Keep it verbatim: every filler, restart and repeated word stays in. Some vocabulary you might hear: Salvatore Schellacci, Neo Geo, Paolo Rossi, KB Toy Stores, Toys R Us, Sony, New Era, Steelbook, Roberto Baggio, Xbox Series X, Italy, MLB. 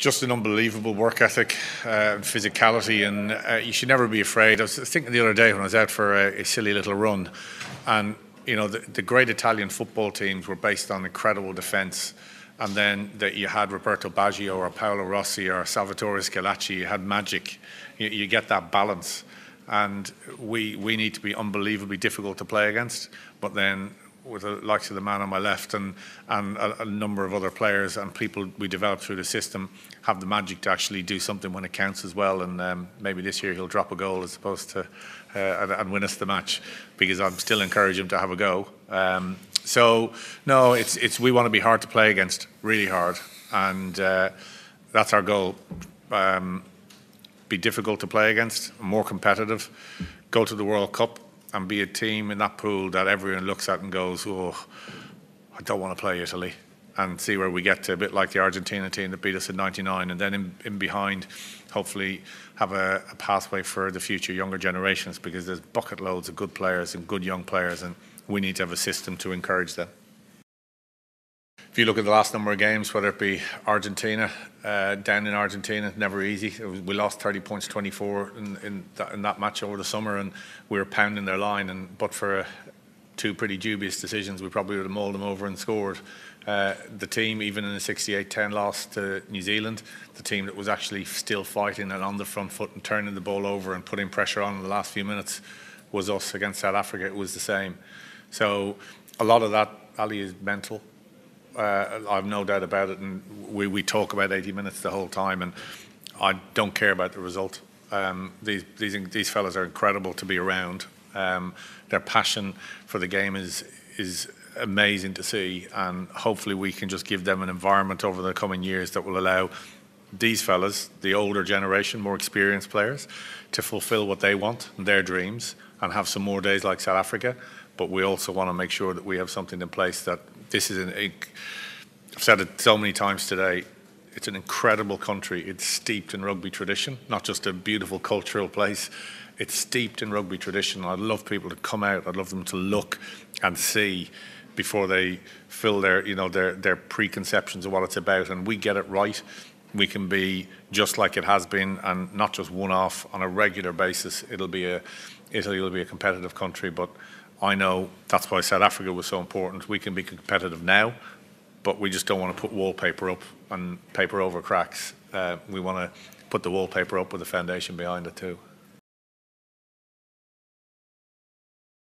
just an unbelievable work ethic uh, and physicality, and uh, you should never be afraid. I was thinking the other day when I was out for a, a silly little run, and you know, the, the great Italian football teams were based on incredible defence. And then that you had Roberto Baggio or Paolo Rossi or Salvatore Schellacci, you had magic. You, you get that balance. And we we need to be unbelievably difficult to play against. But then with the likes of the man on my left and, and a, a number of other players and people we develop through the system have the magic to actually do something when it counts as well. And um, maybe this year he'll drop a goal as opposed to uh, and, and win us the match, because I'm still encouraging him to have a go. Um, So no, it's it's we want to be hard to play against, really hard, and uh, that's our goal. Um, be difficult to play against, more competitive. Go to the World Cup and be a team in that pool that everyone looks at and goes, "Oh, I don't want to play Italy." And see where we get to, a bit like the Argentina team that beat us in ninety-nine, and then in, in behind, hopefully have a, a pathway for the future younger generations, because there's bucket loads of good players and good young players, and we need to have a system to encourage them. If you look at the last number of games, whether it be Argentina, uh, down in Argentina, never easy. It was, we lost thirty points, twenty-four in, in, that, in that match over the summer, and we were pounding their line, and but for a, two pretty dubious decisions, we probably would have mauled them over and scored. Uh, the team, even in a sixty-eight ten loss to New Zealand, the team that was actually still fighting and on the front foot and turning the ball over and putting pressure on in the last few minutes, was us. Against South Africa, it was the same. So a lot of that, Ali, is mental. Uh, I've no doubt about it, and we, we talk about eighty minutes the whole time, and I don't care about the result. Um, these, these, these fellas are incredible to be around. Um, their passion for the game is is amazing to see, and hopefully we can just give them an environment over the coming years that will allow these fellas, the older generation, more experienced players, to fulfill what they want and their dreams, and have some more days like South Africa. But we also want to make sure that we have something in place that this is an, I've said it so many times today, it's an incredible country. It's steeped in rugby tradition, not just a beautiful cultural place. It's steeped in rugby tradition. I'd love people to come out. I'd love them to look and see before they fill their, you know, their, their preconceptions of what it's about. And we get it right. We can be just like it has been, and not just one off on a regular basis. It'll be a, Italy will be a competitive country, but I know that's why South Africa was so important. We can be competitive now, but we just don't want to put wallpaper up and paper over cracks. Uh, we want to put the wallpaper up with a foundation behind it too.